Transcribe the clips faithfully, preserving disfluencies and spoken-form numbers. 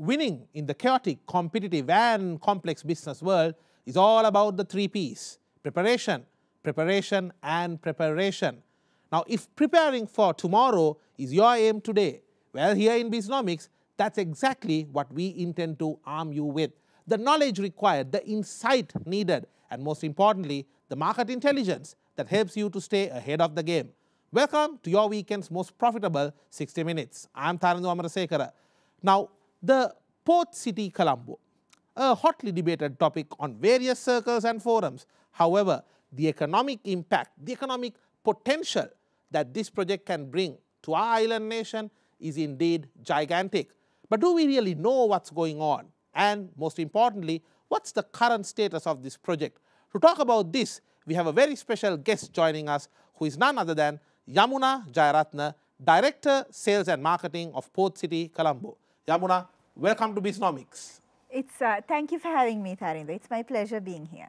winning in the chaotic, competitive and complex business world is all about the three P's: preparation, preparation and preparation. Now, if preparing for tomorrow is your aim today, well, here in Bisnomics, that's exactly what we intend to arm you with. The knowledge required, the insight needed, and most importantly, the market intelligence that helps you to stay ahead of the game. Welcome to your weekend's most profitable sixty minutes. I'm Tharindu Amarasekara. Now, the Port City Colombo, a hotly debated topic on various circles and forums. However, the economic impact, the economic potential that this project can bring to our island nation is indeed gigantic. But do we really know what's going on? And most importantly, what's the current status of this project? To talk about this, we have a very special guest joining us who is none other than Yamuna Jayaratne, Director, Sales and Marketing of Port City Colombo. Yamuna, welcome to Bisnomics. It's, uh, thank you for having me, Tharindu. It's my pleasure being here.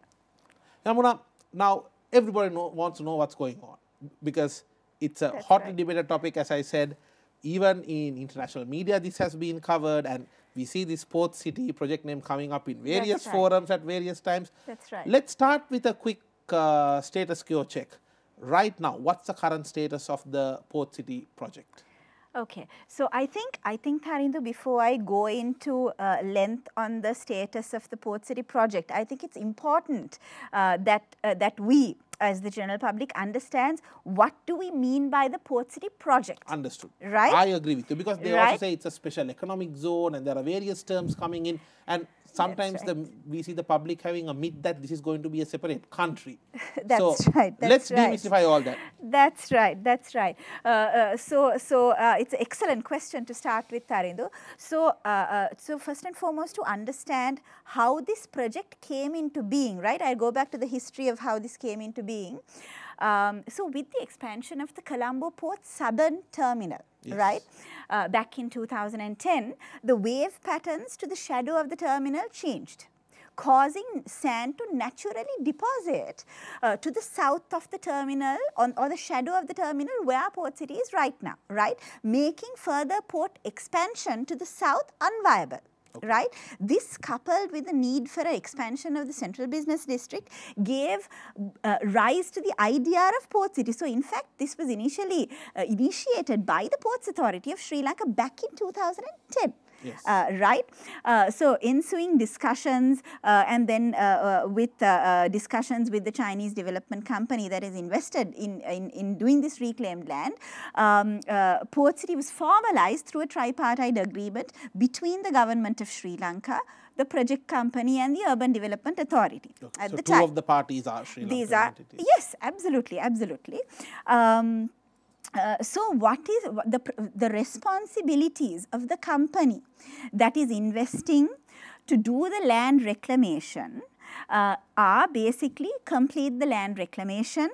Yamuna, now everybody know, wants to know what's going on because it's a That's hotly right. debated topic, as I said. Even in international media, this has been covered, and we see this Port City project name coming up in various right. forums at various times. That's right. Let's start with a quick uh, status quo check. Right now, what's the current status of the Port City project? Okay, so I think, I think Tharindu, before I go into uh, length on the status of the Port City project, I think it's important uh, that, uh, that we, as the general public, understands what do we mean by the Port City project. Understood. Right? I agree with you, because they right? also say it's a special economic zone and there are various terms coming in, and sometimes right. the, we see the public having a myth that this is going to be a separate country. That's so right. That's let's right. demystify all that. That's right. That's right. Uh, uh, so so uh, it's an excellent question to start with, Tharindu. So, uh, uh, so first and foremost, to understand how this project came into being, right? I go back to the history of how this came into being. Um, so, with the expansion of the Colombo Port Southern Terminal, yes. right, uh, back in two thousand ten, the wave patterns to the shadow of the terminal changed, causing sand to naturally deposit uh, to the south of the terminal on, or the shadow of the terminal where Port City is right now, right, making further port expansion to the south unviable. Okay. Right? This, coupled with the need for an expansion of the central business district, gave uh, rise to the idea of Port City. So, in fact, this was initially uh, initiated by the Ports Authority of Sri Lanka back in two thousand ten. Yes. Uh, right? Uh, so, ensuing discussions uh, and then uh, uh, with uh, uh, discussions with the Chinese development company that is invested in, in, in doing this reclaimed land, um, uh, Port City was formalized through a tripartite agreement between the government of Sri Lanka, the project company and the Urban Development Authority. Okay. At so, the two time. of the parties are Sri Lanka These are, entities. Yes, absolutely, absolutely. Um, Uh, so, what is the, the responsibilities of the company that is investing to do the land reclamation uh, are basically complete the land reclamation,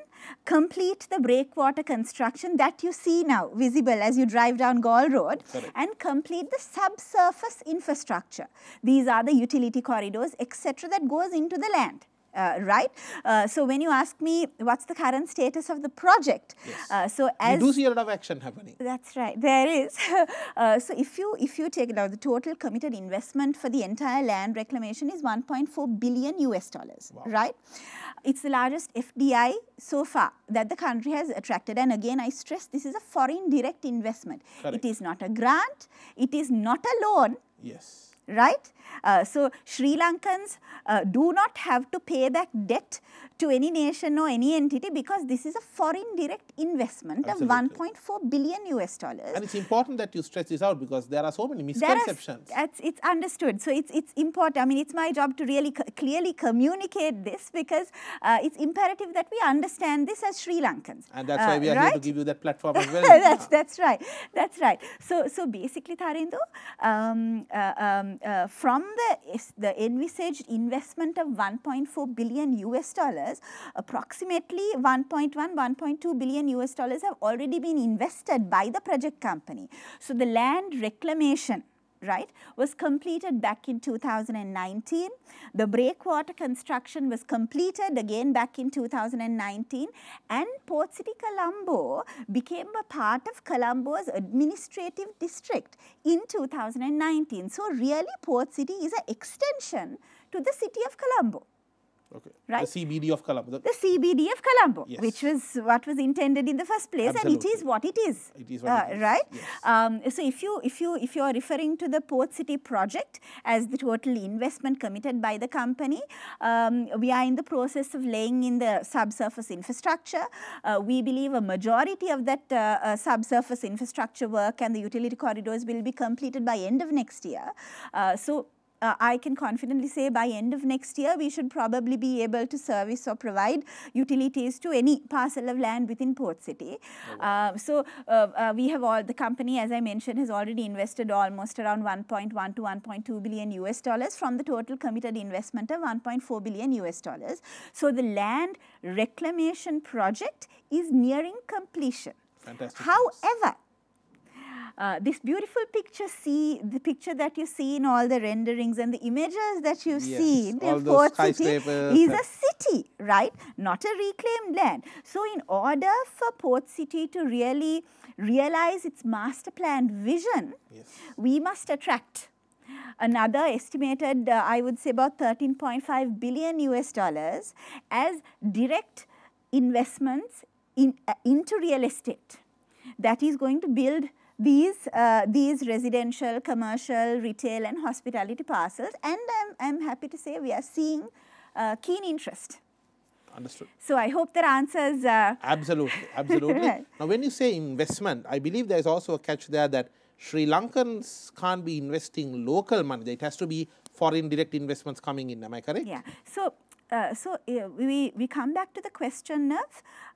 complete the breakwater construction that you see now visible as you drive down Gaul Road, Correct. and complete the subsurface infrastructure. These are the utility corridors, et cetera that goes into the land. Uh, right? Uh, so, when you ask me what's the current status of the project, yes. uh, so as you do see a lot of action happening. That's right, there is. uh, so, if you if you take it out, the total committed investment for the entire land reclamation is one point four billion U S dollars, wow. right? It's the largest F D I so far that the country has attracted, and again I stress this is a foreign direct investment. Correct. It is not a grant, it is not a loan. Yes. Right? Uh, so, Sri Lankans uh, do not have to pay back debt to any nation or any entity because this is a foreign direct investment Absolutely. of one point four billion U S dollars. And it's important that you stress this out because there are so many misconceptions. There are, it's, it's understood. So, it's, it's important. I mean, it's my job to really co clearly communicate this because uh, it's imperative that we understand this as Sri Lankans. And that's uh, why we are right? here to give you that platform as well. that's, that's right. That's right. So, so basically, Tharindu, um, uh, um, Uh, from the, the envisaged investment of one point four billion U S dollars, approximately one point one, one point two billion U S dollars have already been invested by the project company. So, the land reclamation right, was completed back in two thousand nineteen. The breakwater construction was completed again back in two thousand nineteen, and Port City Colombo became a part of Colombo's administrative district in two thousand nineteen. So really Port City is an extension to the city of Colombo. Okay. Right? The C B D of Colombo. The C B D of Colombo, yes. Which was what was intended in the first place, absolutely. And it is what it is. It is what uh, it is. Right? Yes. Um, so if you if you if you are referring to the Port City project as the total investment committed by the company, um, we are in the process of laying in the subsurface infrastructure. Uh, we believe a majority of that uh, uh, subsurface infrastructure work and the utility corridors will be completed by end of next year. Uh, so. Uh, I can confidently say by end of next year, we should probably be able to service or provide utilities to any parcel of land within Port City. Oh, wow. uh, so uh, uh, we have all, the company, as I mentioned, has already invested almost around one point one to one point two billion U S dollars from the total committed investment of one point four billion U S dollars. So the land reclamation project is nearing completion. Fantastic. However, Uh, this beautiful picture, see the picture that you see in all the renderings and the images that you've yes, seen in Port City is a city, right? Not a reclaimed land. So in order for Port City to really realize its master plan vision, yes. we must attract another estimated, uh, I would say about thirteen point five billion U S dollars as direct investments in, uh, into real estate that is going to build These, uh, these residential, commercial, retail and hospitality parcels, and I'm, I'm happy to say we are seeing uh, keen interest. Understood. So I hope that answers. Uh... Absolutely, absolutely. Right. Now when you say investment, I believe there is also a catch there that Sri Lankans can't be investing local money, it has to be foreign direct investments coming in, am I correct? Yeah. So, Uh, so, uh, we, we come back to the question of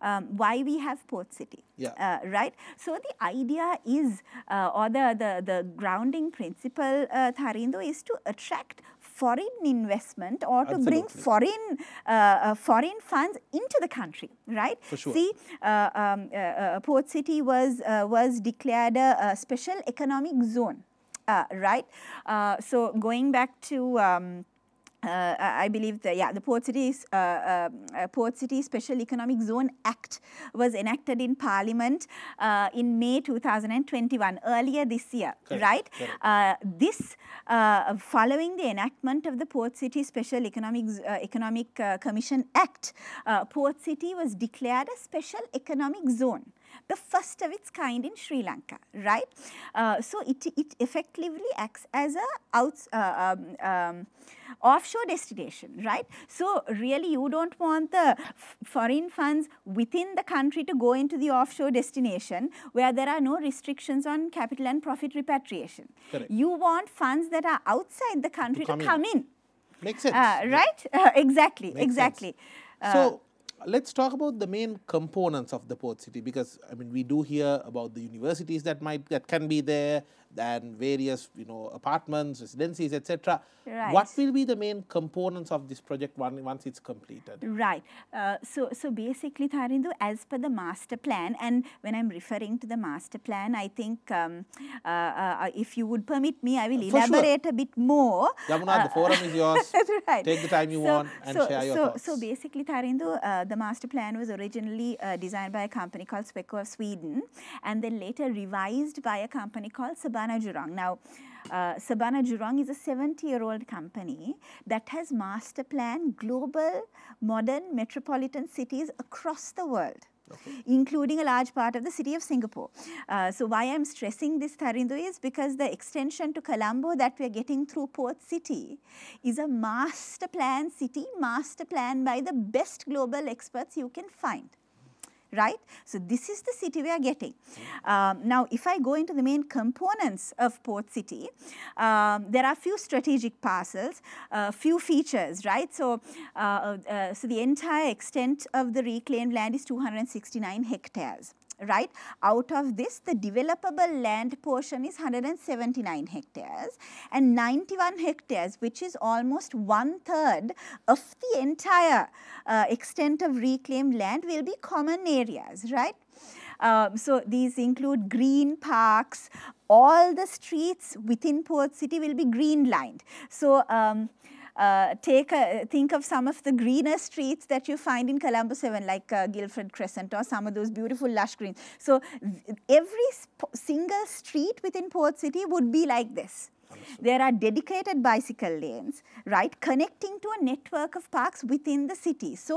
um, why we have Port City, yeah. uh, right? So, the idea is, uh, or the, the, the grounding principle, uh, Tharindu, is to attract foreign investment or Absolutely. To bring foreign uh, uh, foreign funds into the country, right? For sure. See, uh, um, uh, uh, Port City was, uh, was declared a, a special economic zone, uh, right? Uh, so, going back to... Um, Uh, I believe the, yeah, the Port City, uh, uh, Port City Special Economic Zone Act was enacted in Parliament uh, in May two thousand twenty-one, earlier this year, correct, right? Correct. Uh, this, uh, following the enactment of the Port City Special Economic, uh, Economic uh, Commission Act, uh, Port City was declared a special economic zone. The first of its kind in Sri Lanka, right? Uh, so it, it effectively acts as a outs, uh, um, um, offshore destination, right? So really you don't want the foreign funds within the country to go into the offshore destination where there are no restrictions on capital and profit repatriation. Correct. You want funds that are outside the country to come, to come in. in. Makes sense. Uh, right? Yeah. Uh, exactly, Makes exactly. Uh, so. Let's talk about the main components of the Port City, because I mean we do hear about the universities that might that can be there, and various you know apartments, residencies, et cetera. Right. What will be the main components of this project one, once it's completed? Right. Uh, so so basically, Tharindu, as per the master plan, and when I'm referring to the master plan, I think um, uh, uh, if you would permit me, I will For elaborate sure. a bit more. Yamuna, uh, the forum is yours. Right. Take the time you so, want and so, share your so, thoughts. So basically, Tharindu. Uh, The master plan was originally uh, designed by a company called Sweco of Sweden, and then later revised by a company called Surbana Jurong. Now, uh, Surbana Jurong is a seventy-year-old company that has master planned global modern metropolitan cities across the world. Okay. Including a large part of the city of Singapore. Uh, so why I'm stressing this, Tharindu, is because the extension to Colombo that we're getting through Port City is a master plan city, master plan by the best global experts you can find. Right? So this is the city we are getting. Um, now, if I go into the main components of Port City, um, there are few strategic parcels, uh, few features, right? So, uh, uh, so the entire extent of the reclaimed land is two hundred sixty-nine hectares. Right? Out of this, the developable land portion is one hundred seventy-nine hectares, and ninety-one hectares, which is almost one third of the entire uh, extent of reclaimed land, will be common areas, right? Um, so these include green parks. All the streets within Port City will be green lined. So um, Uh, take a, think of some of the greener streets that you find in Colombo seven, like uh, Guildford Crescent or some of those beautiful lush greens. So every single street within Port City would be like this. There are dedicated bicycle lanes, right, connecting to a network of parks within the city. So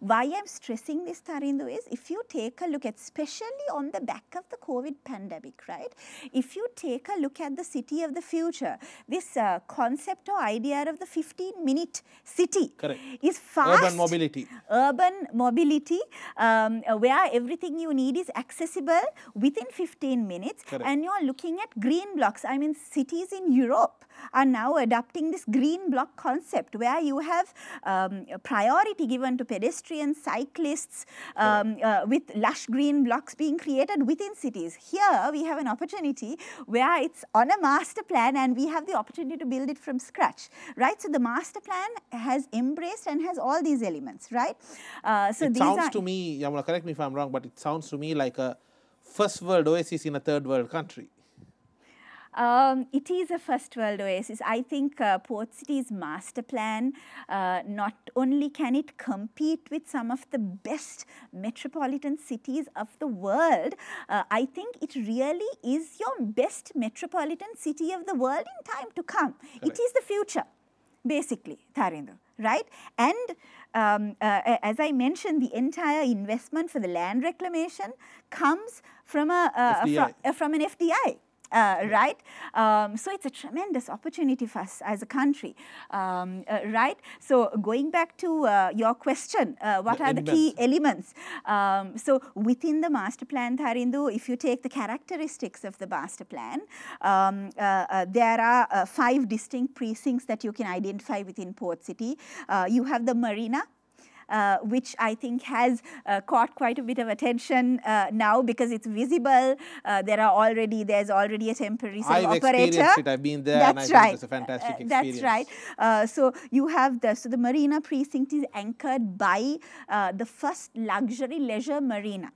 why I'm stressing this, Tharindu, is if you take a look at, especially on the back of the COVID pandemic, right, if you take a look at the city of the future, this uh, concept or idea of the fifteen minute city. Correct. Is fast. Urban mobility. Urban mobility, um, where everything you need is accessible within fifteen minutes. Correct. And you're looking at green blocks. I mean, cities in Europe are now adopting this green block concept where you have um, priority given to pedestrians, cyclists, um, uh, with lush green blocks being created within cities. Here we have an opportunity where it's on a master plan and we have the opportunity to build it from scratch, right? So the master plan has embraced and has all these elements, right? Uh, so it these sounds to me, Yamuna, correct me if I'm wrong, but it sounds to me like a first world oasis in a third world country. Um, it is a first world oasis. I think uh, Port City's master plan, uh, not only can it compete with some of the best metropolitan cities of the world, uh, I think it really is your best metropolitan city of the world in time to come. Correct. It is the future, basically, Tharindu, right? And um, uh, as I mentioned, the entire investment for the land reclamation comes from, a, uh, from, uh, from an F D I. Uh, right? Um, so it's a tremendous opportunity for us as a country, um, uh, right? So going back to uh, your question, uh, what the are elements. the key elements? Um, so within the master plan, Tharindu, if you take the characteristics of the master plan, um, uh, uh, there are uh, five distinct precincts that you can identify within Port City. Uh, you have the marina, Uh, which I think has uh, caught quite a bit of attention uh, now because it's visible. Uh, there are already, there's already a temporary sail operator. I've experienced it. I've been there. That's and I right. Think it's a fantastic uh, experience. That's right. Uh, so you have the, so the marina precinct is anchored by uh, the first luxury leisure marina.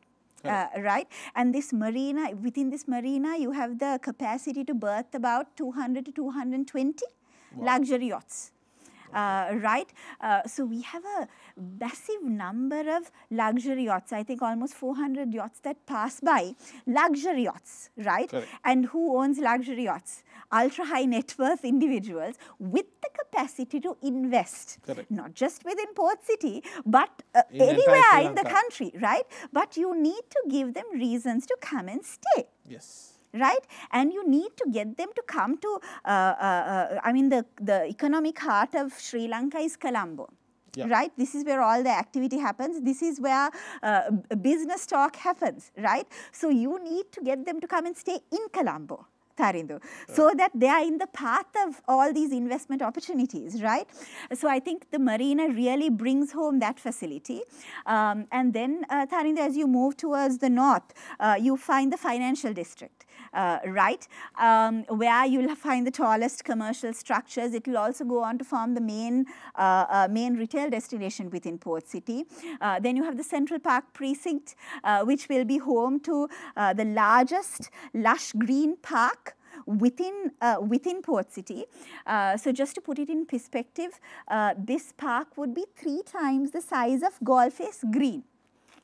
Uh, right, and this marina, within this marina, you have the capacity to berth about two hundred to two hundred twenty wow. luxury yachts. Uh, right? Uh, so we have a massive number of luxury yachts. I think almost four hundred yachts that pass by. Luxury yachts, right? Correct. And who owns luxury yachts? Ultra high net worth individuals with the capacity to invest. Correct. Not just within Port City, but uh, in anywhere in the country, right? But you need to give them reasons to come and stay. Yes. Right? And you need to get them to come to, uh, uh, uh, I mean, the, the economic heart of Sri Lanka is Colombo. Yeah. Right? This is where all the activity happens. This is where uh, business talk happens, right? So you need to get them to come and stay in Colombo, Tharindu, right, so that they are in the path of all these investment opportunities, right? So I think the marina really brings home that facility. Um, and then, uh, Tharindu, as you move towards the north, uh, you find the financial district. Uh, right, um, where you'll find the tallest commercial structures. It will also go on to form the main uh, uh, main retail destination within Port City. Uh, then you have the Central Park precinct, uh, which will be home to uh, the largest lush green park within uh, within Port City. Uh, so just to put it in perspective, uh, this park would be three times the size of Golface Green.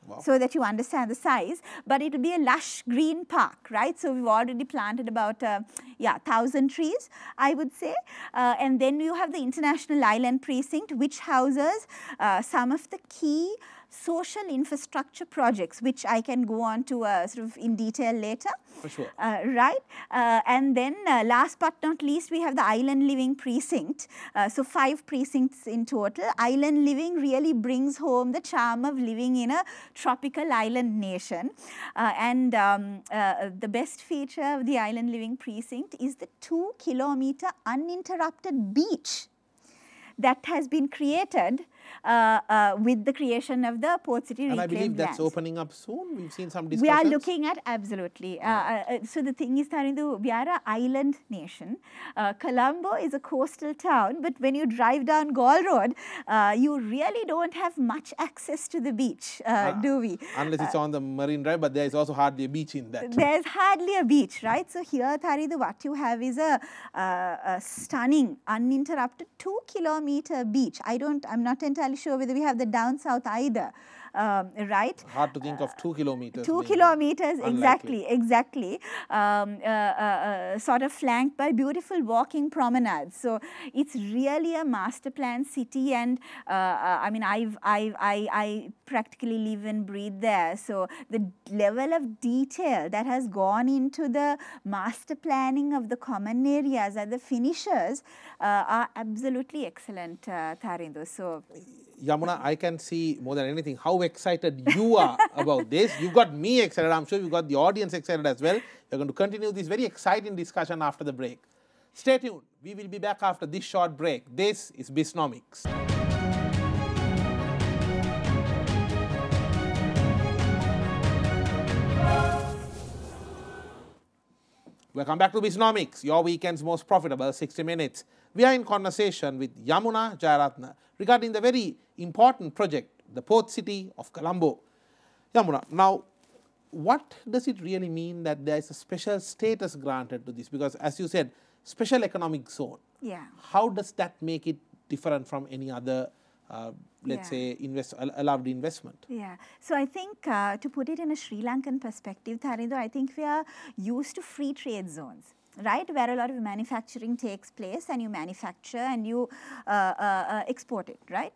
Wow. So that you understand the size, but it will be a lush green park, right? So we've already planted about, uh, yeah, thousand trees, I would say. Uh, and then you have the International Island Precinct, which houses uh, some of the key social infrastructure projects, which I can go on to uh, sort of in detail later. For sure. Uh, right? Uh, and then uh, last but not least, we have the Island Living Precinct. Uh, so five precincts in total. Island Living really brings home the charm of living in a tropical island nation. Uh, and um, uh, the best feature of the Island Living Precinct is the two kilometer uninterrupted beach that has been created uh, uh, with the creation of the Port City Reclaim Grants. And I believe that's opening up soon. We've seen some discussions. We are looking at, absolutely. Yeah. Uh, uh, so the thing is, Tharindu, we are an island nation. Uh, Colombo is a coastal town, but when you drive down Gaul Road, uh, you really don't have much access to the beach, uh, uh, do we? Unless uh, it's on the Marine Drive, but there is also hardly a beach in that. There's hardly a beach, right? So here, Tharindu, what you have is a, uh, a stunning, uninterrupted two kilometer beach. I don't, I'm not entirely sure whether we have the down south either. Um, right? Hard to think of two kilometers. Two kilometers, exactly, exactly. Um, uh, uh, uh, sort of flanked by beautiful walking promenades. So it's really a master plan city, and uh, uh, I mean, I've, I've, I, I practically live and breathe there. So the level of detail that has gone into the master planning of the common areas and the finishers uh, are absolutely excellent, uh, Tharindu. So. Yamuna, I can see more than anything how excited you are about this. You got me excited. I'm sure you got the audience excited as well. We're going to continue this very exciting discussion after the break. Stay tuned. We will be back after this short break. This is Bisnomics. Welcome back to Bisnomics, your weekend's most profitable sixty minutes. We are in conversation with Yamuna Jayaratne regarding the very important project, the Port City of Colombo. Yamuna, now what does it really mean that there is a special status granted to this? Because as you said, special economic zone. Yeah. How does that make it different from any other Uh, let's yeah. say, invest, allowed investment. Yeah. So I think uh, to put it in a Sri Lankan perspective, Tharindu, I think we are used to free trade zones, right, where a lot of manufacturing takes place and you manufacture and you uh, uh, export it, right?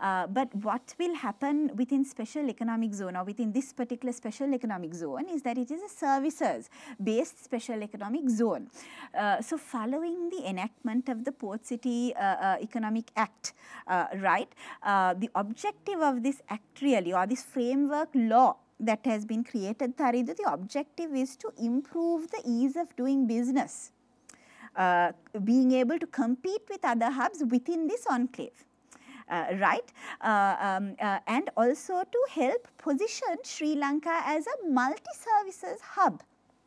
Uh, but what will happen within special economic zone or within this particular special economic zone is that it is a services-based special economic zone. Uh, so following the enactment of the Port City uh, uh, Economic Act, uh, right, uh, the objective of this act really, or this framework law that has been created, Tharindu, the objective is to improve the ease of doing business, uh, being able to compete with other hubs within this enclave, uh, right? Uh, um, uh, and also to help position Sri Lanka as a multi-services hub.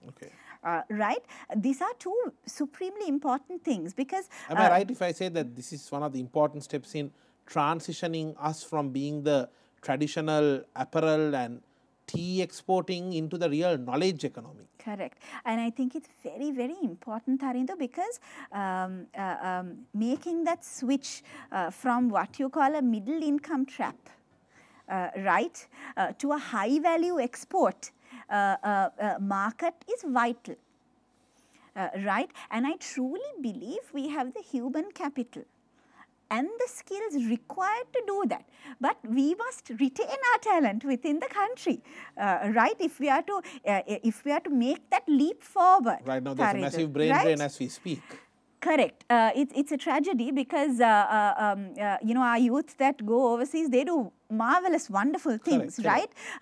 Okay. Uh, right? These are two supremely important things because... Am uh, I right if I say that this is one of the important steps in transitioning us from being the traditional apparel and tea exporting into the real knowledge economy? Correct. And I think it's very, very important, Tharindu, because um, uh, um, making that switch uh, from what you call a middle income trap, uh, right, uh, to a high value export uh, uh, uh, market is vital, uh, right? And I truly believe we have the human capital and the skills required to do that. But we must retain our talent within the country, uh, right? If we are to, uh, if we are to make that leap forward. Right now, there's Tharindu, a massive brain right? drain as we speak. Correct. Uh, it, it's a tragedy because, uh, uh, um, uh, you know, our youth that go overseas, they do marvelous, wonderful things, correct,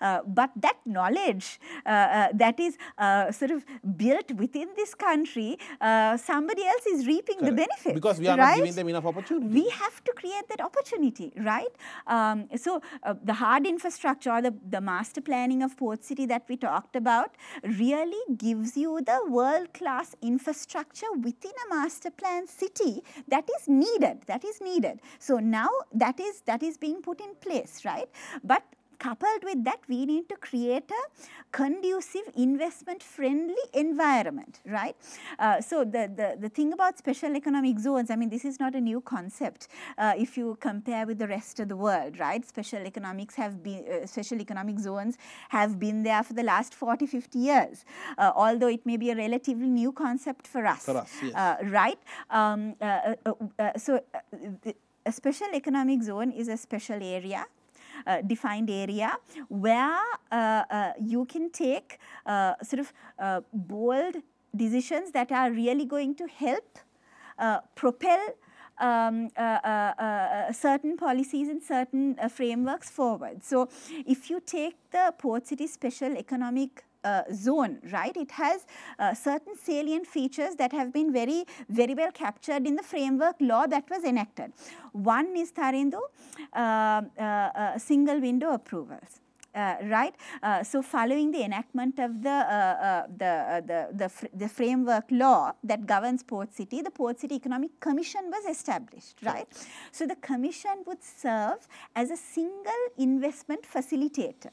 right? Correct. Uh, but that knowledge uh, uh, that is uh, sort of built within this country, uh, somebody else is reaping correct. The benefits. Because we are right? not giving them enough opportunity. We have to create that opportunity, right? Um, so uh, the hard infrastructure or the, the master planning of Port City that we talked about really gives you the world-class infrastructure within a master plan city that is needed, that is needed. So now that is, that is being put in place. Right? But coupled with that, we need to create a conducive, investment-friendly environment, right? Uh, so the, the, the thing about special economic zones, I mean, this is not a new concept uh, if you compare with the rest of the world, right? Special economics have been, uh, special economic zones have been there for the last forty, fifty years, uh, although it may be a relatively new concept for us, for us yes. uh, right? Um, uh, uh, uh, so uh, a special economic zone is a special area, Uh, defined area where uh, uh, you can take uh, sort of uh, bold decisions that are really going to help uh, propel um, uh, uh, uh, certain policies and certain uh, frameworks forward. So if you take the Port City Special Economic uh, zone, right? It has uh, certain salient features that have been very, very well captured in the framework law that was enacted. One is Tharindu, uh, uh, uh, single window approvals. Uh, right. Uh, so, following the enactment of the uh, uh, the, uh, the the fr the framework law that governs Port City, the Port City Economic Commission was established. Right. So, the commission would serve as a single investment facilitator.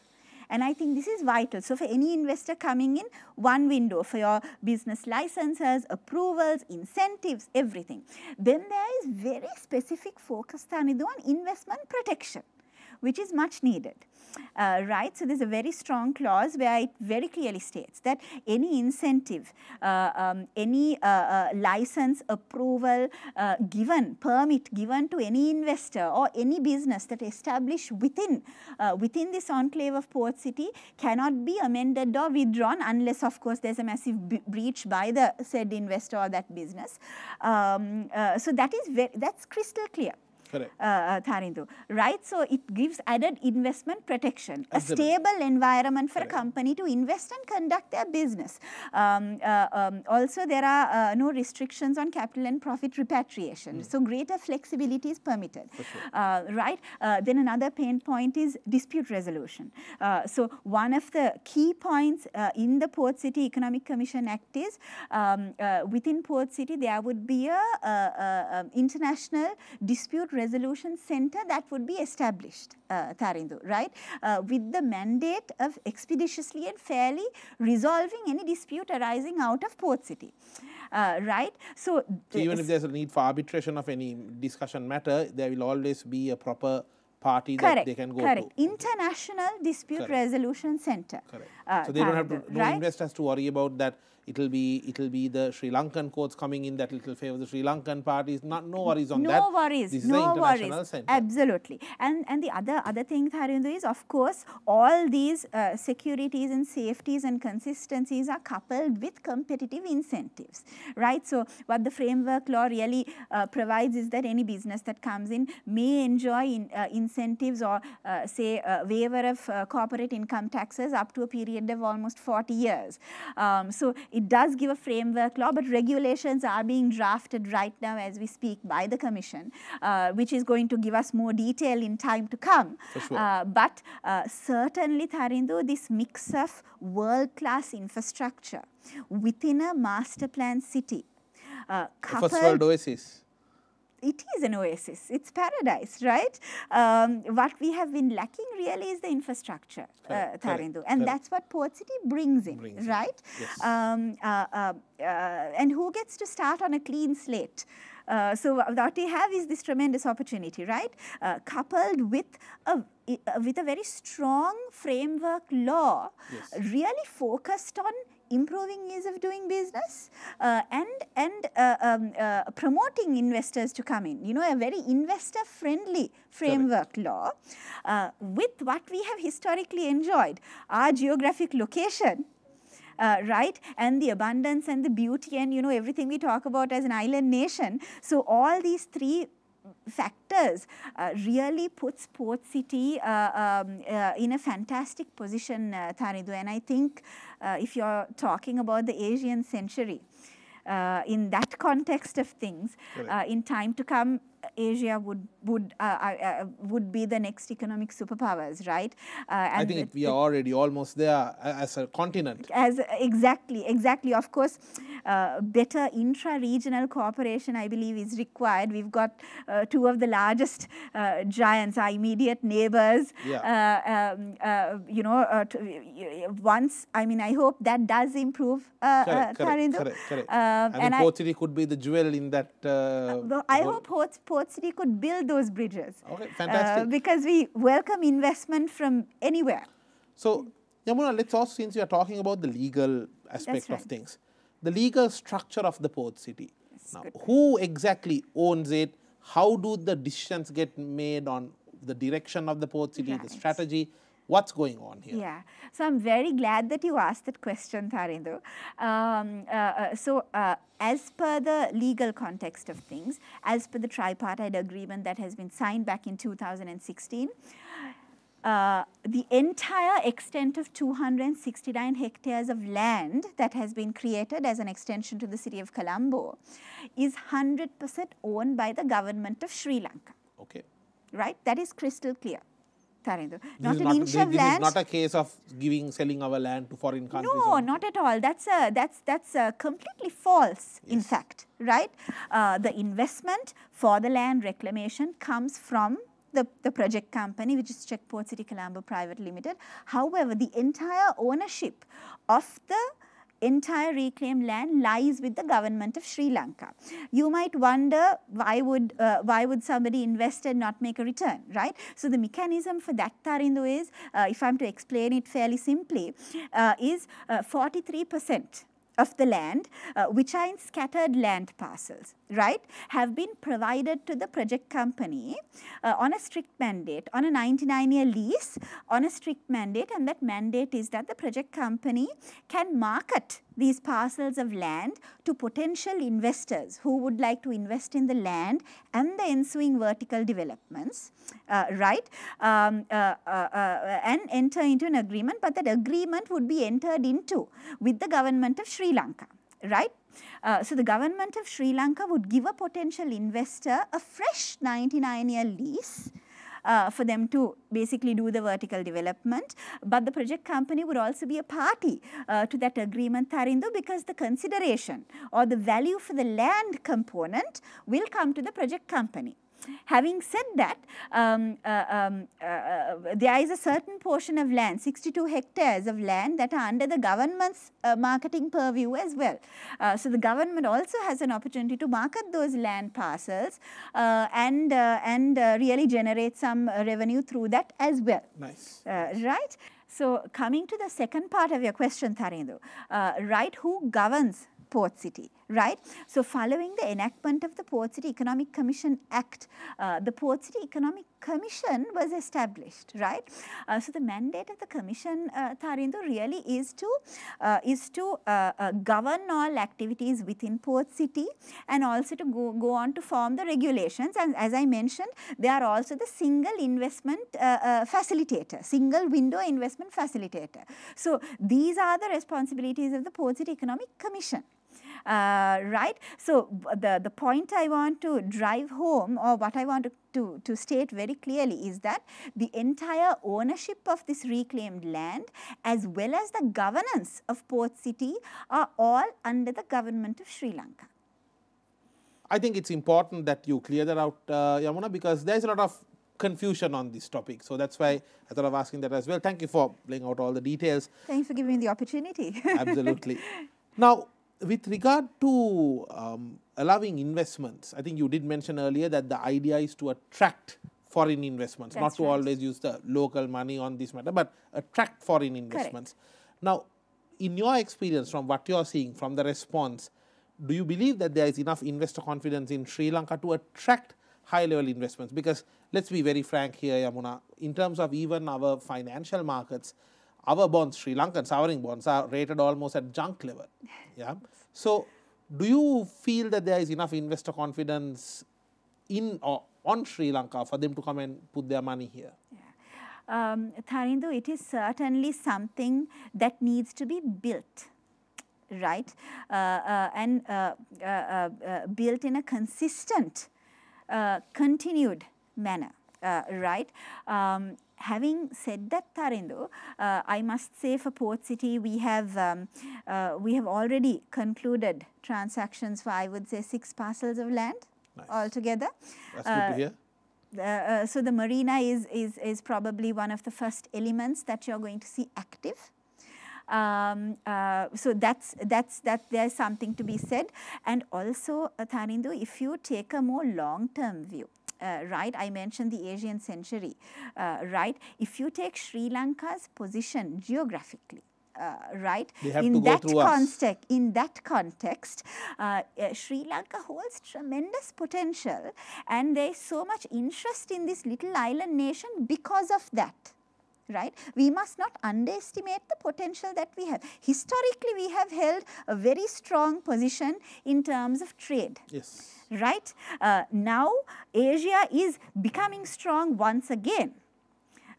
And I think this is vital. So, for any investor coming in, one window for your business licenses, approvals, incentives, everything. Then there is very specific focus on investment protection, which is much needed, uh, right? So, there is a very strong clause where it very clearly states that any incentive, uh, um, any uh, uh, license approval uh, given, permit given to any investor or any business that established within, uh, within this enclave of Port City cannot be amended or withdrawn unless, of course, there is a massive b breach by the said investor or that business. Um, uh, so, that is very, that's crystal clear. Correct. Uh, uh, Tharindu, right? So, it gives added investment protection, absolutely, a stable environment for correct, a company to invest and conduct their business. Um, uh, um, also, there are uh, no restrictions on capital and profit repatriation. Mm. So, greater flexibility is permitted, sure, uh, right? Uh, then another pain point is dispute resolution. Uh, so, one of the key points uh, in the Port City Economic Commission Act is um, uh, within Port City, there would be a, a, a, a international dispute resolution center that would be established, uh, Tharindu, right, uh, with the mandate of expeditiously and fairly resolving any dispute arising out of Port City, uh, right. So, so even if there is a need for arbitration of any discussion matter, there will always be a proper party correct, that they can go correct, to. International Dispute correct, Resolution Center. Correct. Uh, so, they Tharindu, don't have to, no right? investor has to worry about that. It will be, it will be the Sri Lankan courts coming in that will favour the Sri Lankan parties. Not, no worries on no that. No worries. This is no the international worries. Center. Absolutely. And and the other other thing, Tharindu, is of course all these uh, securities and safeties and consistencies are coupled with competitive incentives, right? So what the framework law really uh, provides is that any business that comes in may enjoy in, uh, incentives or uh, say uh, waiver of uh, corporate income taxes up to a period of almost forty years. Um, so it does give a framework law, but regulations are being drafted right now as we speak by the Commission, uh, which is going to give us more detail in time to come. For sure. uh, but uh, certainly, Tharindu, this mix of world-class infrastructure within a master plan city. Uh, coupled, first world oasis. It is an oasis. It's paradise, right? Um, what we have been lacking really is the infrastructure, correct, uh, Tharindu. Correct, and correct. that's what Port City brings in, brings right? Yes. Um, uh, uh, uh, and who gets to start on a clean slate? Uh, so, what we have is this tremendous opportunity, right? Uh, coupled with a with a very strong framework law, yes, really focused on improving ease of doing business uh, and and uh, um, uh, promoting investors to come in. You know, a very investor-friendly framework correct, law uh, with what we have historically enjoyed, our geographic location. Uh, right, and the abundance and the beauty and, you know, everything we talk about as an island nation. So, all these three factors uh, really puts Port City uh, um, uh, in a fantastic position, uh, Tharindu. And I think uh, if you're talking about the Asian century, uh, in that context of things, uh, in time to come, Asia would would uh, uh, would be the next economic superpowers, right? Uh, and I think we are already almost there as a continent. As exactly, exactly. Of course, uh, better intra-regional cooperation, I believe, is required. We've got uh, two of the largest uh, giants, our immediate neighbors. Yeah. Uh, um, uh, you know, uh, to, uh, once I mean, I hope that does improve. Uh, correct, uh, correct, correct, correct. Um, I mean, Port City could be the jewel in that. Uh, well, I hope Port. Port City could build those bridges. Okay, fantastic. Uh, because we welcome investment from anywhere. So, Yamuna, let's also, since you are talking about the legal aspect right. of things, the legal structure of the Port City. That's now, who exactly owns it? How do the decisions get made on the direction of the Port City, right. the strategy? What's going on here? Yeah. So, I'm very glad that you asked that question, Tharindu. Um, uh, uh, so, uh, as per the legal context of things, as per the tripartite agreement that has been signed back in two thousand sixteen, uh, the entire extent of two hundred sixty-nine hectares of land that has been created as an extension to the city of Colombo is one hundred percent owned by the government of Sri Lanka. Okay. Right? That is crystal clear. Not this an inch of land. This is not a case of giving, selling our land to foreign countries. No, not at all. That's a, that's that's a completely false. Yes. In fact, right? Uh, the investment for the land reclamation comes from the the project company, which is Port City Colombo Private Limited. However, the entire ownership of the entire reclaimed land lies with the government of Sri Lanka. You might wonder why would uh, why would somebody invest and not make a return, right? So the mechanism for that, Tharindu, is, uh, if I'm to explain it fairly simply, uh, is forty-three percent uh, of the land, uh, which are in scattered land parcels, right, have been provided to the project company uh, on a strict mandate, on a ninety-nine year lease, on a strict mandate, and that mandate is that the project company can market these parcels of land to potential investors who would like to invest in the land and the ensuing vertical developments, uh, right, um, uh, uh, uh, and enter into an agreement, but that agreement would be entered into with the government of Sri Lanka, right? Uh, so the government of Sri Lanka would give a potential investor a fresh ninety-nine year lease uh, for them to basically do the vertical development. But the project company would also be a party uh, to that agreement, Tharindu, because the consideration or the value for the land component will come to the project company. Having said that, um, uh, um, uh, there is a certain portion of land, sixty-two hectares of land, that are under the government's uh, marketing purview as well. Uh, so the government also has an opportunity to market those land parcels uh, and, uh, and uh, really generate some revenue through that as well. Nice. Uh, right? So coming to the second part of your question, Tharindu, uh, right, who governs Port City, right? So following the enactment of the Port City Economic Commission Act, uh, the Port City Economic Commission was established, right? Uh, so the mandate of the commission, uh, Tharindu, really is to uh, is to uh, uh, govern all activities within Port City, and also to go, go on to form the regulations. And as I mentioned, they are also the single investment uh, uh, facilitator, single window investment facilitator. So these are the responsibilities of the Port City Economic Commission. Uh, right? So the, the point I want to drive home, or what I want to, to, to state very clearly, is that the entire ownership of this reclaimed land, as well as the governance of Port City, are all under the government of Sri Lanka. I think it's important that you clear that out, uh, Yamuna, because there's a lot of confusion on this topic. So that's why I thought of asking that as well. Thank you for laying out all the details. Thanks for giving me the opportunity. Absolutely. Now, with regard to um, allowing investments, I think you did mention earlier that the idea is to attract foreign investments, that's not to right. always use the local money on this matter, but attract foreign investments. Correct. Now, in your experience, from what you are seeing, from the response, do you believe that there is enough investor confidence in Sri Lanka to attract high-level investments? Because let's be very frank here, Yamuna, in terms of even our financial markets, our bonds, Sri Lankan sovereign bonds, are rated almost at junk level. Yeah. So, do you feel that there is enough investor confidence in or on Sri Lanka for them to come and put their money here? Yeah. Um, Tharindu, it is certainly something that needs to be built, right? Uh, uh, and uh, uh, uh, uh, built in a consistent, uh, continued manner, uh, right? Um, Having said that, Tharindu, uh, I must say for Port City, we have um, uh, we have already concluded transactions for, I would say, six parcels of land. Nice. Altogether. That's uh, good to hear. Uh, uh, so the marina is, is, is probably one of the first elements that you're going to see active. Um, uh, so that's that's that there's something to be said. And also, uh, Tharindu, if you take a more long-term view, Uh, right, I mentioned the Asian century, uh, right? If you take Sri Lanka's position geographically, uh, right, in that, context, in that context, uh, uh, Sri Lanka holds tremendous potential, and there is so much interest in this little island nation because of that. Right? We must not underestimate the potential that we have. Historically, we have held a very strong position in terms of trade. Yes. Right? Uh, now, Asia is becoming strong once again.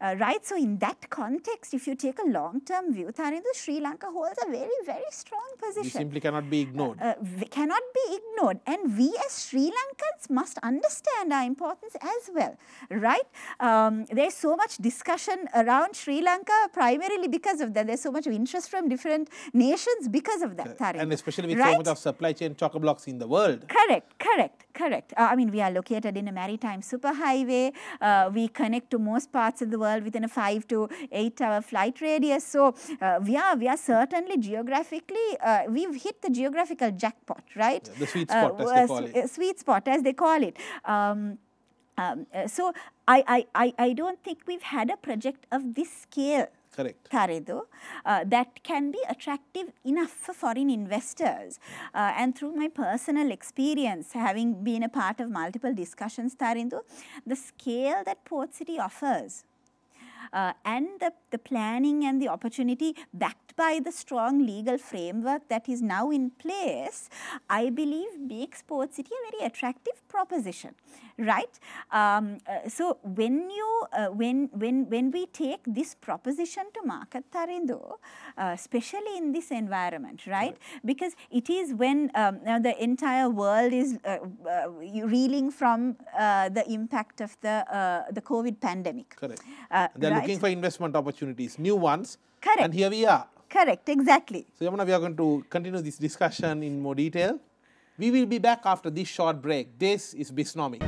Uh, right? So in that context, if you take a long-term view, Tharindu, Sri Lanka holds a very, very strong position. You simply cannot be ignored. Uh, uh, cannot be ignored. And we as Sri Lankans must understand our importance as well, right? Um, there's so much discussion around Sri Lanka primarily because of that. There's so much interest from different nations because of that, Tharindu. And especially with right? so much of supply chain chock-a-blocks in the world. Correct, correct, correct. Uh, I mean, we are located in a maritime superhighway. Uh, we connect to most parts of the world within a five to eight hour flight radius. So uh, we are we are certainly geographically, uh, we've hit the geographical jackpot, right? Yeah, the sweet spot, uh, as they call it. Sweet spot, as they call it. Um, um, so I, I, I don't think we've had a project of this scale. Correct. Tharindu, uh, that can be attractive enough for foreign investors. Uh, and through my personal experience, having been a part of multiple discussions, Tharindu, the scale that Port City offers, Uh, and the, the planning and the opportunity backed by the strong legal framework that is now in place, I believe makes Port City a very attractive proposition, right? Um, uh, so when you, uh, when, when, when we take this proposition to market, Tharindu, uh, especially in this environment, right? Sure. Because it is when um, now the entire world is uh, uh, reeling from uh, the impact of the, uh, the COVID pandemic. Correct. Uh, They're right. looking for investment opportunities, new ones. Correct. And here we are. Correct, exactly. So, Yamuna, we are going to continue this discussion in more detail. We will be back after this short break. This is Bisnomics.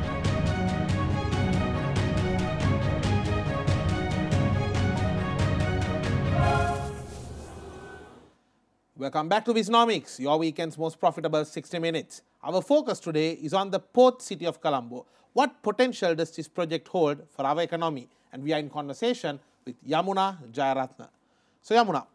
Welcome back to Bisnomics, your weekend's most profitable sixty minutes. Our focus today is on the port city of Colombo. What potential does this project hold for our economy? And we are in conversation with Yamuna Jayaratne. So, Yamuna,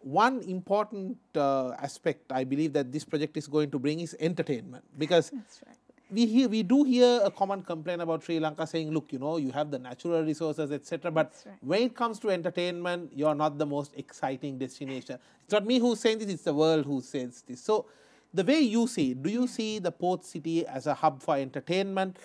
one important uh, aspect I believe that this project is going to bring is entertainment. Because That's right. we, hear, we do hear a common complaint about Sri Lanka saying, look, you know, you have the natural resources, et cetera. But right. when it comes to entertainment, you're not the most exciting destination. It's not me who's saying this, it's the world who says this. So, the way you see it, do you see the port city as a hub for entertainment?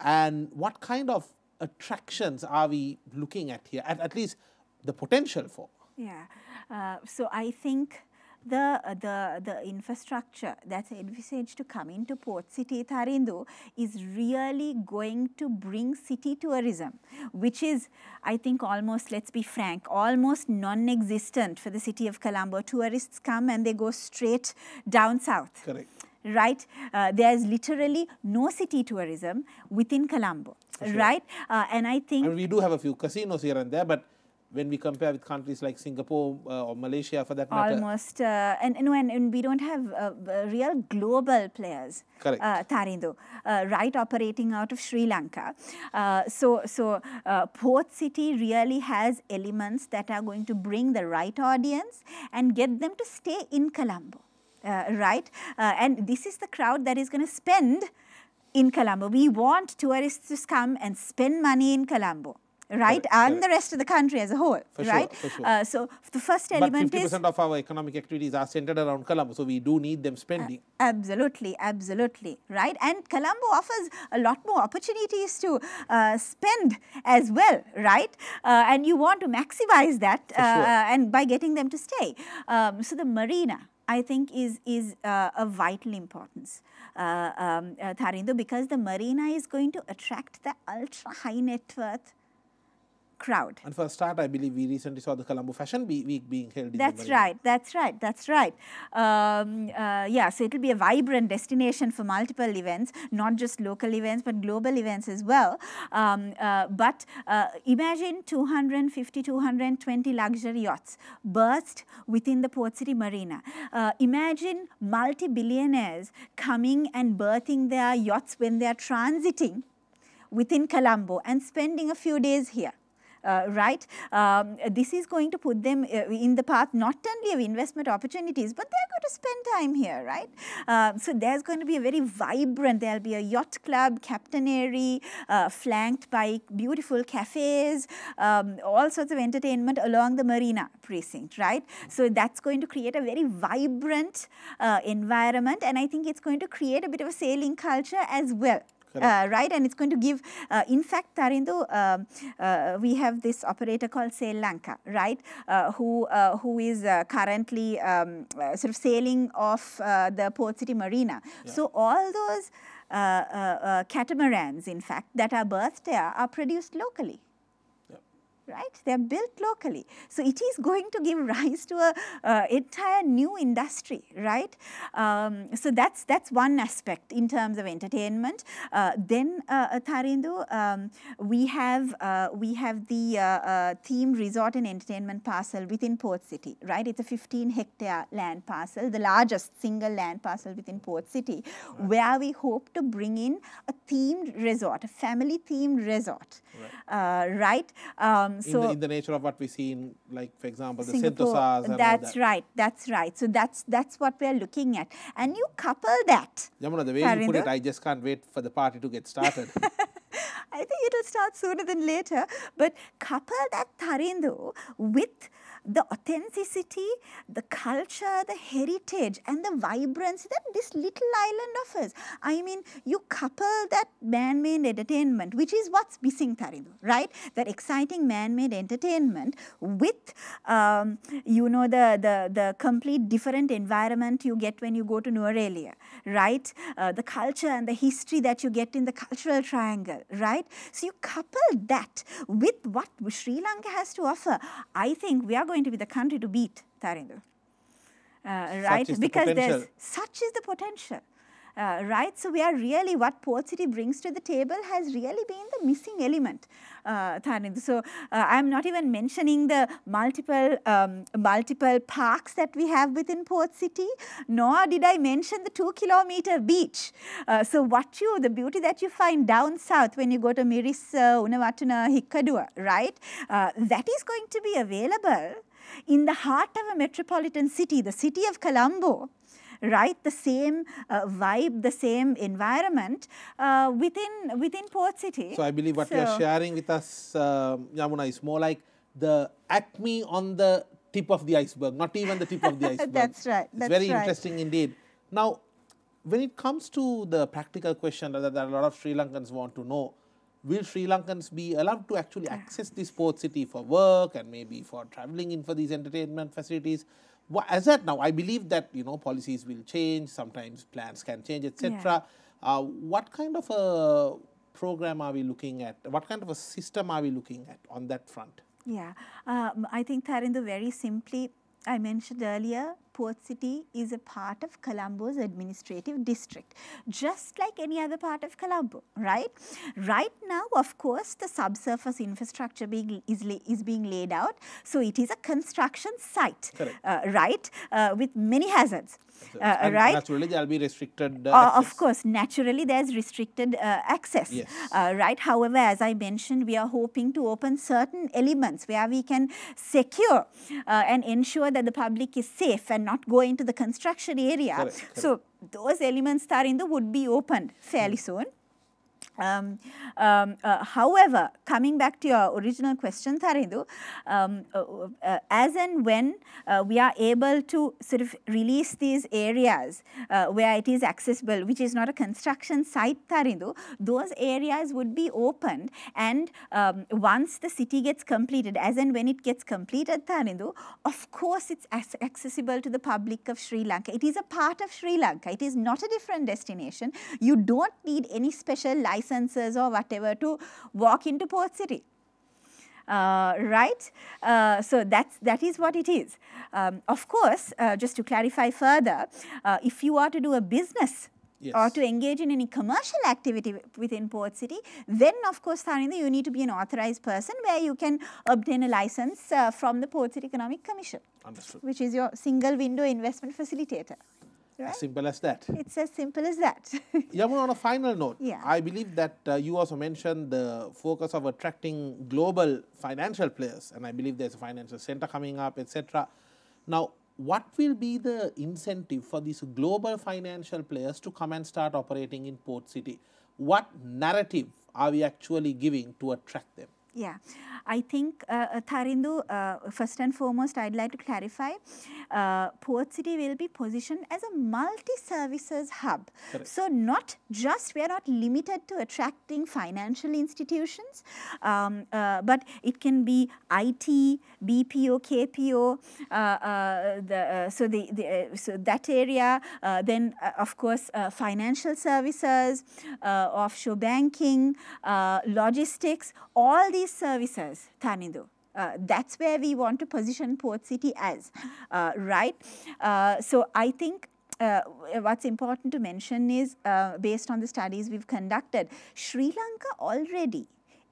And what kind of attractions are we looking at here, at, at least the potential for? Yeah, uh, so I think the, uh, the, the infrastructure that's envisaged to come into Port City, Tharindu, is really going to bring city tourism, which is, I think, almost, let's be frank, almost non-existent for the city of Colombo. Tourists come and they go straight down south. Correct. Right? Uh, there's literally no city tourism within Colombo, sure. right? Uh, and I think... I mean, we do have a few casinos here and there, but when we compare with countries like Singapore uh, or Malaysia for that matter... Almost. Uh, and, and, and we don't have uh, real global players, Correct. Uh, Tharindu, uh, right, operating out of Sri Lanka. Uh, so, so uh, Port City really has elements that are going to bring the right audience and get them to stay in Colombo. Uh, right? Uh, and this is the crowd that is going to spend in Colombo. We want tourists to come and spend money in Colombo, right? Correct, and correct. the rest of the country as a whole, for right? Sure, for sure. Uh, so, the first element but fifty percent is... fifty percent of our economic activities are centered around Colombo, so we do need them spending. Uh, absolutely, absolutely, right? And Colombo offers a lot more opportunities to uh, spend as well, right? Uh, and you want to maximize that uh, sure. and by getting them to stay. Um, so, the marina, I think is, is uh, of vital importance, uh, um, uh, Tharindu, because the marina is going to attract the ultra high net worth crowd. And for a start, I believe we recently saw the Colombo Fashion Week being held in that's the marina. Right, that's right, that's right. Um, uh, yeah, so it will be a vibrant destination for multiple events, not just local events, but global events as well. Um, uh, but uh, imagine two hundred fifty, two hundred twenty luxury yachts burst within the Port City Marina. Uh, imagine multi-billionaires coming and berthing their yachts when they are transiting within Colombo and spending a few days here. Uh, right? Um, this is going to put them uh, in the path not only of investment opportunities, but they're going to spend time here, right? Uh, so there's going to be a very vibrant, there'll be a yacht club, captainery, uh, flanked by beautiful cafes, um, all sorts of entertainment along the marina precinct, right? So that's going to create a very vibrant uh, environment, and I think it's going to create a bit of a sailing culture as well. uh, right? And it's going to give, uh, in fact, Tharindu, uh, uh, we have this operator called Sail Lanka, right? Uh, who uh, who is uh, currently um, uh, sort of sailing off uh, the Port City Marina. Yeah. So all those uh, uh, uh, catamarans, in fact, that are berthed there are produced locally. Right, they're built locally. So it is going to give rise to a uh, entire new industry, right? Um, so that's that's one aspect in terms of entertainment. Uh, then uh, Tharindu, um, we have uh, we have the uh, uh, themed resort and entertainment parcel within Port City, right? It's a fifteen hectare land parcel, the largest single land parcel within Port City, right, where we hope to bring in a themed resort, a family themed resort, right? Uh, right? Um, In, so the, in the nature of what we see in, like, for example, the Sentosas and that's all that. right, that's right. So that's that's what we are looking at. And you couple that. Yamuna, the way Tharindu, you put it, I just can't wait for the party to get started. I think it will start sooner than later. But couple that, Tharindu, with the authenticity, the culture, the heritage and the vibrancy that this little island offers. I mean, you couple that man-made entertainment, which is what's missing, Tharindu, right? That exciting man-made entertainment with, um, you know, the, the, the complete different environment you get when you go to Nuerelia, right? Uh, the culture and the history that you get in the cultural triangle, right? So you couple that with what Sri Lanka has to offer. I think we are going going to be the country to beat, Tharindu, uh, right? Because there's such is the potential, uh, right? So we are really, what Port City brings to the table has really been the missing element, uh, Tharindu. So uh, I'm not even mentioning the multiple um, multiple parks that we have within Port City, nor did I mention the two kilometer beach. Uh, so what you, the beauty that you find down south when you go to Mirissa, Unawatuna, Hikkadua, right? Uh, that is going to be available in the heart of a metropolitan city, the city of Colombo. Right, the same uh, vibe, the same environment uh, within within Port City. So I believe what so, you are sharing with us, uh, Yamuna, is more like the acme on the tip of the iceberg, not even the tip of the iceberg. That's right. That's it's very right. interesting indeed. Now, when it comes to the practical question that, that a lot of Sri Lankans want to know, will Sri Lankans be allowed to actually access this Port City for work and maybe for travelling in for these entertainment facilities? Well, as at now, I believe that, you know, policies will change, sometimes plans can change, et cetera. Yeah. Uh, what kind of a program are we looking at? What kind of a system are we looking at on that front? Yeah, um, I think, Tharindu, very simply, I mentioned earlier, Port City is a part of Colombo's administrative district, just like any other part of Colombo, right? Right now, of course, the subsurface infrastructure being, is, is being laid out. So it is a construction site, uh, right, uh, with many hazards. Uh, and right? Naturally, there will be restricted uh, uh, access. Of course, naturally, there is restricted uh, access, yes. uh, right? However, as I mentioned, we are hoping to open certain elements where we can secure uh, and ensure that the public is safe and not go into the construction area. Correct, correct. So those elements, Tharindu, would be opened fairly mm. soon. Um, um, uh, however, coming back to your original question, Tharindu, um, uh, uh, as and when uh, we are able to sort of release these areas uh, where it is accessible, which is not a construction site, Tharindu, those areas would be opened, and um, once the city gets completed, as and when it gets completed, Tharindu, of course it's accessible to the public of Sri Lanka. It is a part of Sri Lanka. It is not a different destination. You don't need any special license licenses or whatever to walk into Port City, uh, right? Uh, so that's, that is what it is. Um, of course, uh, just to clarify further, uh, if you are to do a business, yes, or to engage in any commercial activity within Port City, then of course, Tharindu, you need to be an authorized person where you can obtain a license uh, from the Port City Economic Commission. Understood. Which is your single window investment facilitator. Right? As simple as that. It's as simple as that. Yamuna, on a final note, yeah. I believe that uh, you also mentioned the focus of attracting global financial players, and I believe there's a financial center coming up, et cetera. Now, what will be the incentive for these global financial players to come and start operating in Port City? What narrative are we actually giving to attract them? Yeah, I think, uh, Tharindu, uh, first and foremost, I'd like to clarify, uh, Port City will be positioned as a multi-services hub. Correct. So not just, we are not limited to attracting financial institutions, um, uh, but it can be I T, B P O, K P O, uh, uh, the, uh, so, the, the, uh, so that area, uh, then uh, of course, uh, financial services, uh, offshore banking, uh, logistics, all these services, Tharindu. Uh, that's where we want to position Port City as, uh, right? Uh, so I think uh, what's important to mention is, uh, based on the studies we've conducted, Sri Lanka already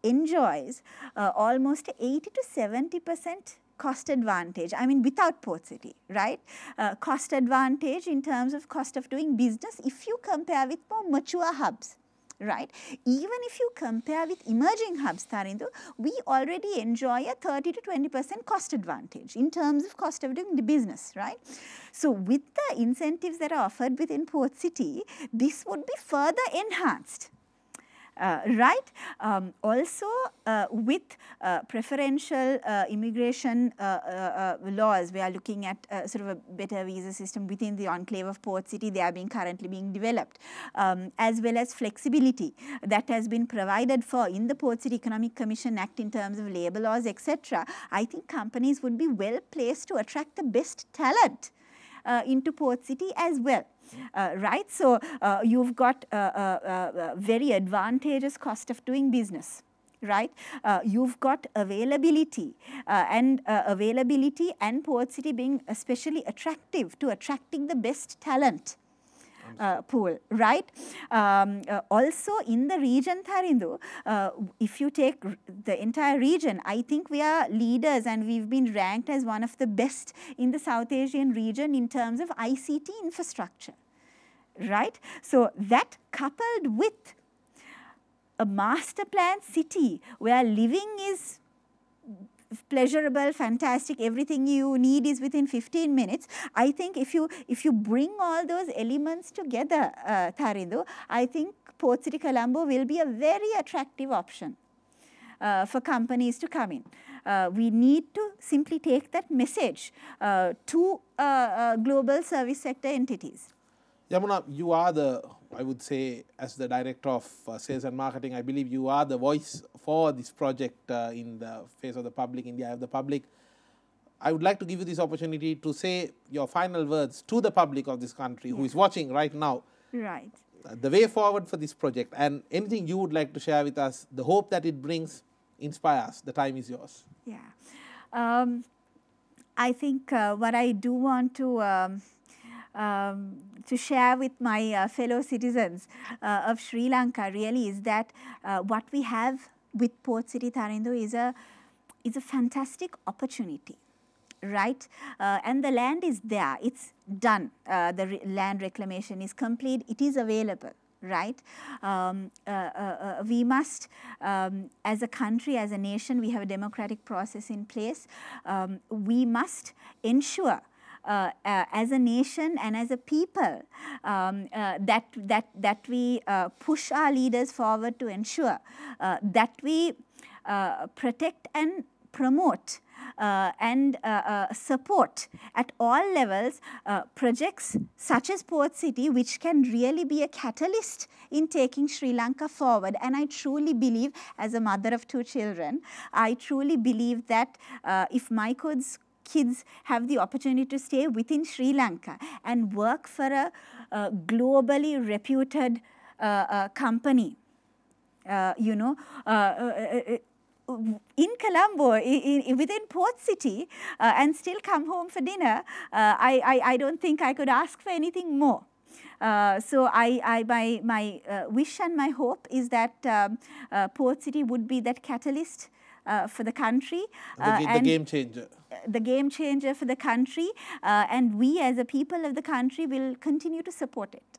enjoys uh, almost eighty to seventy percent cost advantage, I mean without Port City, right? Uh, cost advantage in terms of cost of doing business if you compare with more mature hubs. Right. Even if you compare with emerging hubs, Tharindu, we already enjoy a thirty to twenty percent cost advantage in terms of cost of doing the business, right? So with the incentives that are offered within Port City, this would be further enhanced. Uh, right. Um, also, uh, with uh, preferential uh, immigration uh, uh, uh, laws, we are looking at uh, sort of a better visa system within the enclave of Port City. They are being currently being developed, um, as well as flexibility that has been provided for in the Port City Economic Commission Act in terms of labour laws, et cetera. I think companies would be well placed to attract the best talent uh, into Port City as well. Uh, right, so uh, you've got uh, uh, uh, very advantageous cost of doing business, right? Uh, you've got availability uh, and uh, availability and Port City being especially attractive to attracting the best talent uh, pool, right? Um, uh, also in the region, Tharindu, uh, if you take the entire region, I think we are leaders and we've been ranked as one of the best in the South Asian region in terms of I C T infrastructure. Right? So that coupled with a master planned city where living is pleasurable, fantastic, everything you need is within fifteen minutes. I think if you, if you bring all those elements together, uh, Tharindu, I think Port City Colombo will be a very attractive option uh, for companies to come in. Uh, we need to simply take that message uh, to uh, uh, global service sector entities. Yamuna, you are the, I would say, as the Director of uh, Sales and Marketing, I believe you are the voice for this project uh, in the face of the public, in the eye of the public. I would like to give you this opportunity to say your final words to the public of this country, yeah, who is watching right now. Right. Uh, the way forward for this project and anything you would like to share with us, the hope that it brings, inspire us. The time is yours. Yeah. Um, I think uh, what I do want to... Um, Um, to share with my uh, fellow citizens uh, of Sri Lanka really is that uh, what we have with Port City, Tharindu, is a, is a fantastic opportunity, right? Uh, and the land is there, it's done, uh, the re land reclamation is complete, it is available, right? Um, uh, uh, uh, we must, um, as a country, as a nation, we have a democratic process in place, um, we must ensure Uh, uh, as a nation and as a people, um, uh, that, that, that we uh, push our leaders forward to ensure uh, that we uh, protect and promote uh, and uh, uh, support at all levels uh, projects such as Port City, which can really be a catalyst in taking Sri Lanka forward. And I truly believe, as a mother of two children, I truly believe that uh, if my kids kids have the opportunity to stay within Sri Lanka and work for a uh, globally reputed uh, uh, company, uh, you know, uh, uh, uh, in Colombo, in, in, within Port City, uh, and still come home for dinner, uh, I, I, I don't think I could ask for anything more. Uh, so I, I, my, my uh, wish and my hope is that um, uh, Port City would be that catalyst Uh, for the country. Uh, the, the and game changer. The game changer for the country, uh, and we as a people of the country will continue to support it.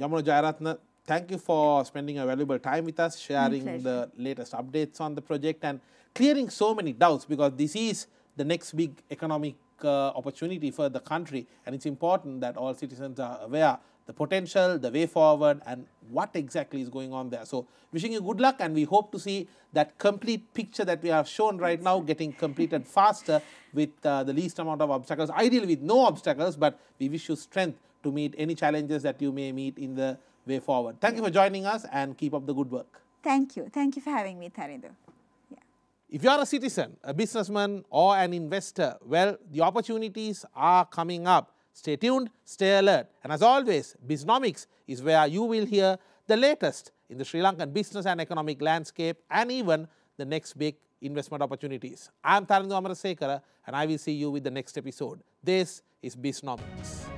Yamuna Jayaratne, thank you for spending your valuable time with us, sharing the latest updates on the project and clearing so many doubts, because this is the next big economic uh, opportunity for the country, and it's important that all citizens are aware the potential, the way forward, and what exactly is going on there. So, wishing you good luck, and we hope to see that complete picture that we have shown right now getting completed faster with uh, the least amount of obstacles, ideally with no obstacles, but we wish you strength to meet any challenges that you may meet in the way forward. Thank you for joining us, and keep up the good work. Thank you. Thank you for having me, Tharindu. Yeah. If you are a citizen, a businessman or an investor, well, the opportunities are coming up. Stay tuned, stay alert, and as always, Bisnomics is where you will hear the latest in the Sri Lankan business and economic landscape and even the next big investment opportunities. I am Tharindu Amarasekara, and I will see you with the next episode. This is Bisnomics.